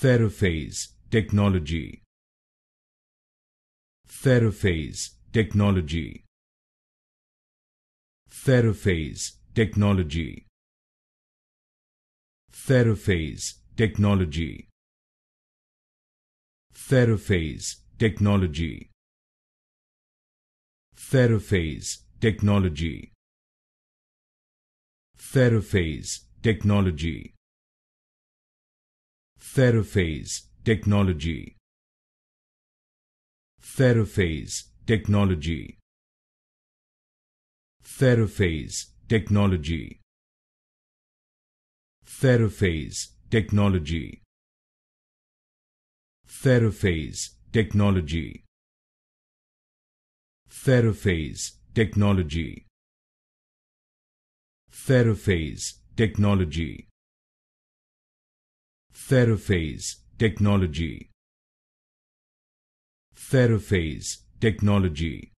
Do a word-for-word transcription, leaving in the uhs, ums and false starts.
Theraphase Technology. Theraphase Technology. Theraphase Technology. Theraphase Technology. Theraphase Technology. Theraphase Technology. Theraphase Technology. Theraphase Technology. Theraphase Technology. Theraphase Technology. Theraphase Technology. Theraphase Technology. Theraphase Technology. Theraphase Technology. Theraphase Technology. Theraphase Technology.